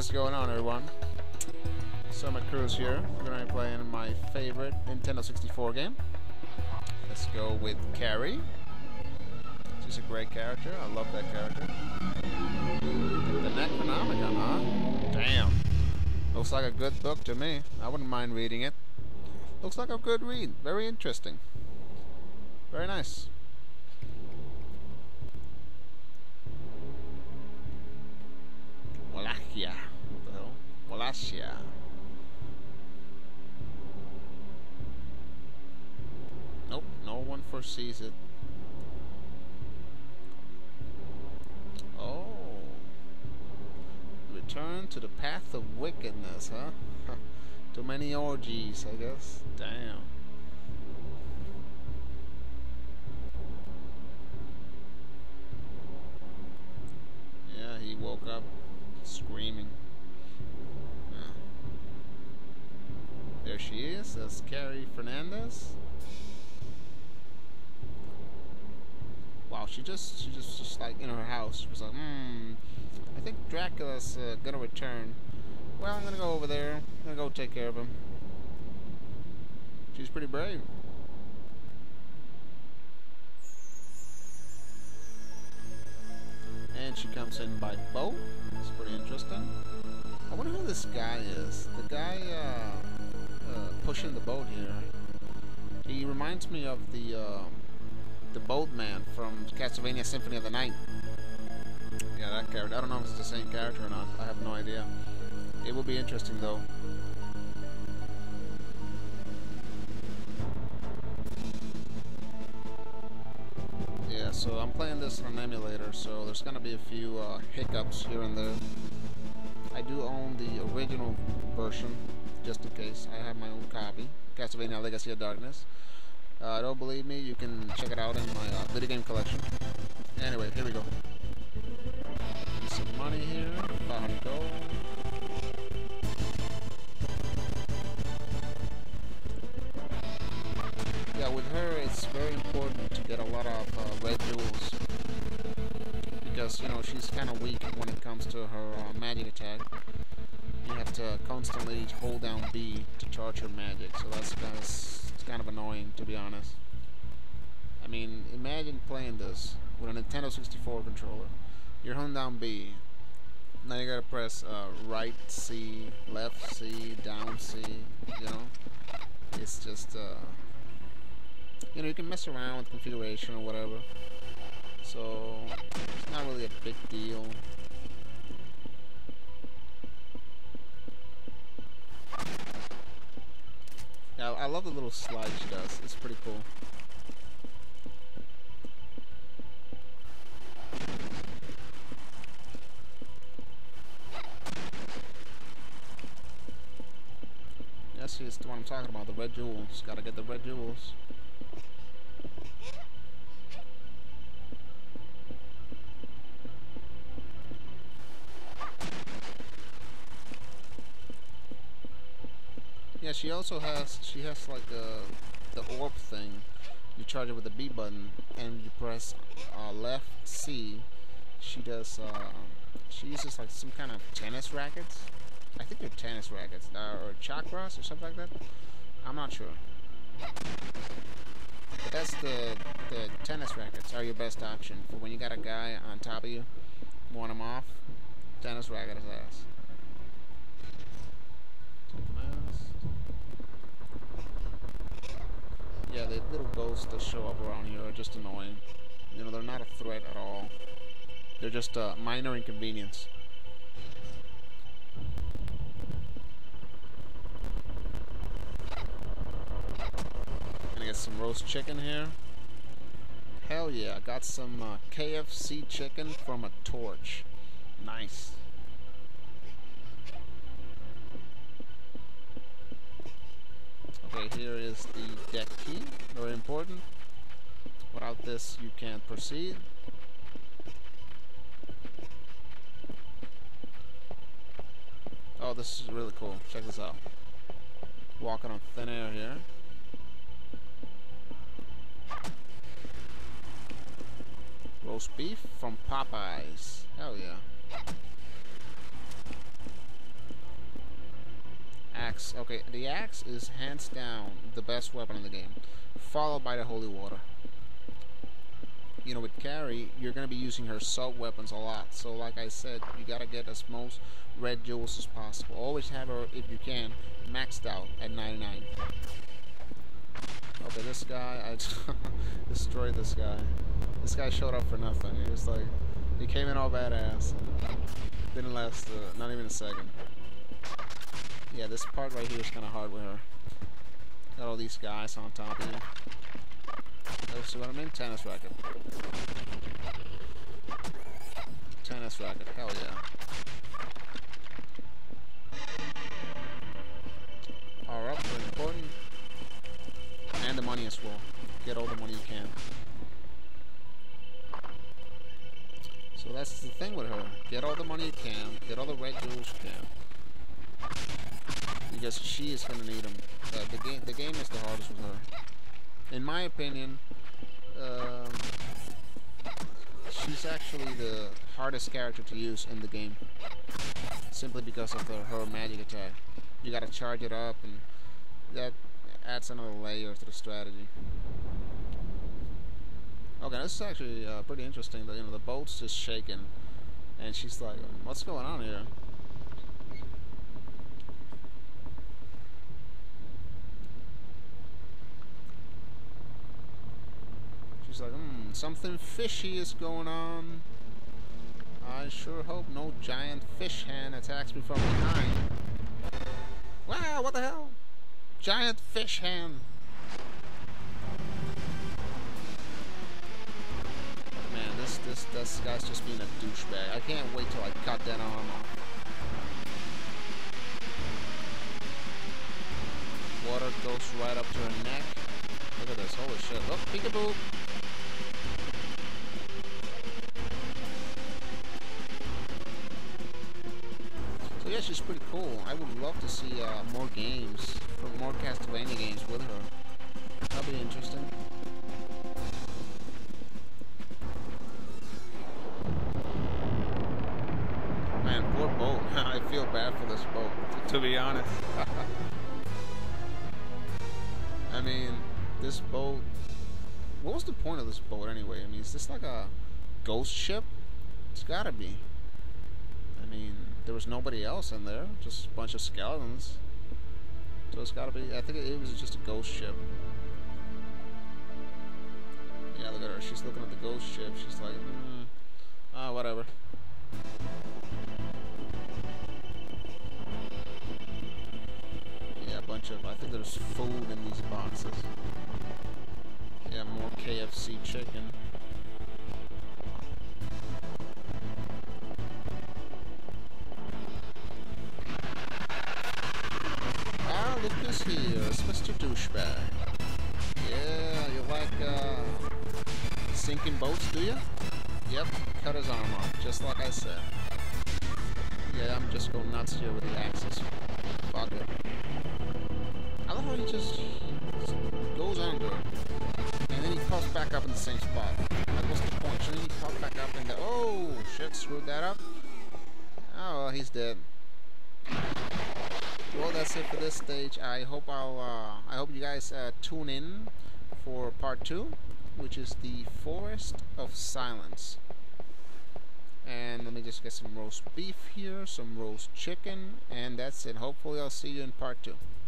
what's going on, everyone? Summer Cruz here. We're going to be playing my favorite Nintendo 64 game. Let's go with Carrie. She's a great character. I love that character. The Necronomicon, huh? Damn. Looks like a good book to me. I wouldn't mind reading it. Looks like a good read. Very interesting. Very nice. Wallachia. What the hell? Wallachia. Nope, no one foresees it. Oh. Return to the path of wickedness, huh? Too many orgies, I guess. Damn. Yeah, he woke up screaming. Yeah. There she is. That's Carrie Fernandez. Wow, she just like in her house. She was like, I think Dracula's gonna return. Well, I'm gonna go over there. I'm gonna go take care of him. She's pretty brave. And she comes in by boat. It's pretty interesting. I wonder who this guy is. The guy pushing the boat here. He reminds me of the boatman from Castlevania: Symphony of the Night. Yeah, that character. I don't know if it's the same character or not. I have no idea. It will be interesting, though. Yeah, so I'm playing this on an emulator, so there's gonna be a few hiccups here and there. I do own the original version, just in case. I have my own copy, Castlevania: Legacy of Darkness. Don't believe me? You can check it out in my video game collection. Anyway, here we go. Get some money here. 500 gold. Yeah, with her, it's very important to get a lot of red jewels, because, you know, she's kind of weak when it comes to her magic attack. You have to constantly hold down B to charge her magic, so that's kind of annoying, to be honest. I mean, imagine playing this with a Nintendo 64 controller. You're holding down B. Now you gotta press right C, left C, down C, you know? It's just... you know, you can mess around with configuration or whatever, so it's not really a big deal. Now, I love the little slide she does. It's pretty cool. Yes, it's the one I'm talking about, the red jewels. Gotta get the red jewels. Yeah, she also has, she has like the orb thing. You charge it with the B button, and you press left C. She does, she uses like some kind of tennis rackets. I think they're tennis rackets, or chakras or something like that. I'm not sure. But that's the tennis rackets are your best option for when you got a guy on top of you, want him off, tennis racket his ass. Yeah, the little ghosts that show up around here are just annoying. You know, they're not a threat at all. They're just a minor inconvenience. Gonna get some roast chicken here. Hell yeah, I got some KFC chicken from a torch. Nice. Okay, here is the deck key. Very important. Without this, you can't proceed. Oh, this is really cool. Check this out. Walking on thin air here. Roast beef from Popeyes. Hell yeah. axe. Okay, the axe is hands down the best weapon in the game, followed by the holy water. You know, with Carrie, you're going to be using her sub-weapons a lot. So, like I said, you got to get as most red jewels as possible. Always have her, if you can, maxed out at 99. Okay, this guy, I destroyed this guy. This guy showed up for nothing. He was like, he came in all badass. Didn't last, not even a second. Yeah, this part right here is kind of hard with her. Got all these guys on top of you. Let's see what I mean. Tennis racket. Tennis racket. Hell yeah. Power ups are important. And the money as well. Get all the money you can. So that's the thing with her. Get all the money you can. Get all the red jewels you can. Because she is going to need them. The game is the hardest with her. In my opinion, she's actually the hardest character to use in the game, simply because of her magic attack. You gotta charge it up, and that adds another layer to the strategy. Okay, this is actually pretty interesting. That, you know, the boat's just shaking, and she's like, "What's going on here?" Like, something fishy is going on. I sure hope no giant fish hand attacks me from behind. Wow, what the hell? Giant fish hand. Man, this guy's just being a douchebag. I can't wait till I cut that arm off. Water goes right up to her neck. Look at this, holy shit. Look, peekaboo. Yeah, she's pretty cool. I would love to see more games, more Castlevania games with her. That'll be interesting. Man, poor boat. I feel bad for this boat, to be honest. I mean, this boat... What was the point of this boat, anyway? I mean, is this like a ghost ship? It's gotta be. I mean, there was nobody else in there, just a bunch of skeletons. So it's gotta be, I think it was just a ghost ship. Yeah, look at her, she's looking at the ghost ship, she's like, ah, whatever. Yeah, a bunch of, I think there's food in these boxes. Yeah, more KFC chicken. Look who's here, it's Mr. Douchebag. Yeah, you like sinking boats, do you? Yep, cut his arm off, just like I said. Yeah, I'm just going nuts here with the axes. Fuck it. I love how he just goes under, and then he pops back up in the same spot. That was the point, and then he popped back up and go, oh, shit, screwed that up. Oh, well, he's dead. Well, that's it for this stage. I hope you guys tune in for part 2, which is the Forest of Silence. And let me just get some roast beef here, some roast chicken, and that's it. Hopefully I'll see you in part 2.